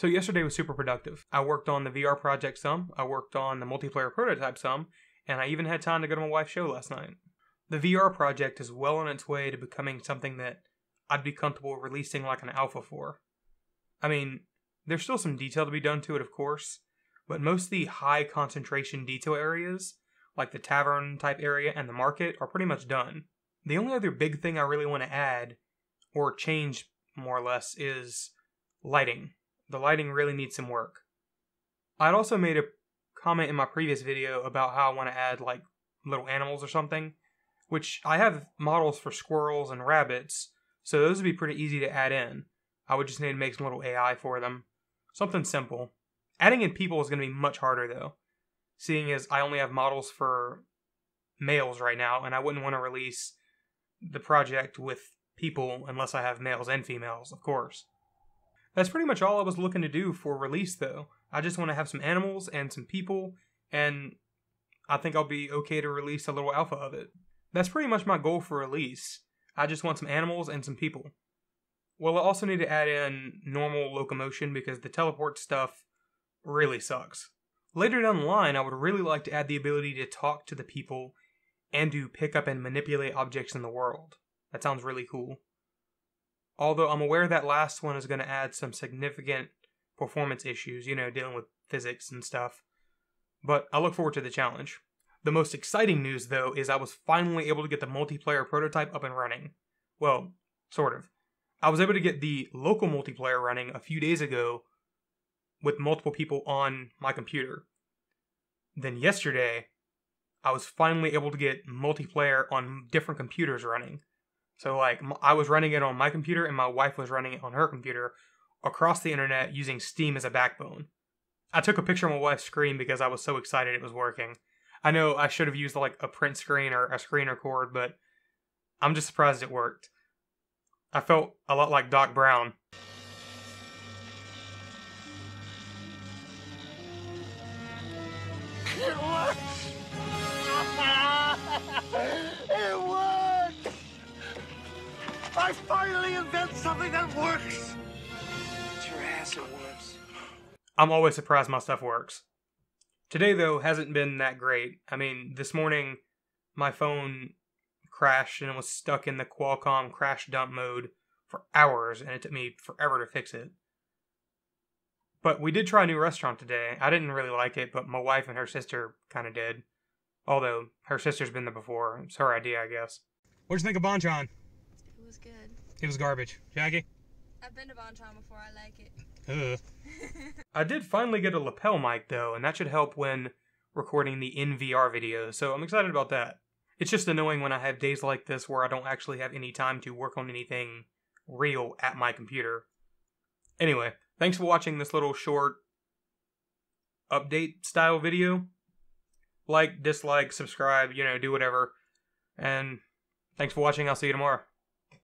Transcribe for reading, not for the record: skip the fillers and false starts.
So yesterday was super productive. I worked on the VR project some, I worked on the multiplayer prototype some, and I even had time to go to my wife's show last night. The VR project is well on its way to becoming something that I'd be comfortable releasing like an alpha for. I mean, there's still some detail to be done to it, of course, but most of the high concentration detail areas, like the tavern type area and the market, are pretty much done. The only other big thing I really want to add, or change more or less, is lighting. The lighting really needs some work. I'd also made a comment in my previous video about how I want to add like little animals or something, which I have models for squirrels and rabbits, so those would be pretty easy to add in. I would just need to make some little AI for them. Something simple. Adding in people is going to be much harder though, seeing as I only have models for males right now, and I wouldn't want to release the project with people unless I have males and females, of course. That's pretty much all I was looking to do for release though. I just want to have some animals and some people, and I think I'll be okay to release a little alpha of it. That's pretty much my goal for release. I just want some animals and some people. Well, I also need to add in normal locomotion because the teleport stuff really sucks. Later down the line, I would really like to add the ability to talk to the people and to pick up and manipulate objects in the world. That sounds really cool. Although I'm aware that last one is going to add some significant performance issues, you know, dealing with physics and stuff. But I look forward to the challenge. The most exciting news, though, is I was finally able to get the multiplayer prototype up and running. Well, sort of. I was able to get the local multiplayer running a few days ago with multiple people on my computer. Then yesterday, I was finally able to get multiplayer on different computers running. So, like, I was running it on my computer and my wife was running it on her computer across the internet using Steam as a backbone. I took a picture of my wife's screen because I was so excited it was working. I know I should have used like a print screen or a screen record, but I'm just surprised it worked. I felt a lot like Doc Brown. It worked! It worked! I finally invented something that works! It's your ass, it works. I'm always surprised my stuff works. Today, though, hasn't been that great. I mean, this morning, my phone crashed and it was stuck in the Qualcomm crash dump mode for hours, and it took me forever to fix it. But we did try a new restaurant today. I didn't really like it, but my wife and her sister kind of did. Although, her sister's been there before. It's her idea, I guess. What'd you think of Bonchon? It was good. It was garbage. Jackie? I've been to Bonchon before. I like it. I did finally get a lapel mic though, and that should help when recording the NVR video, so I'm excited about that. It's just annoying when I have days like this where I don't actually have any time to work on anything real at my computer. Anyway, thanks for watching this little short update style video. Like, dislike, subscribe, you know, do whatever. And thanks for watching. I'll see you tomorrow.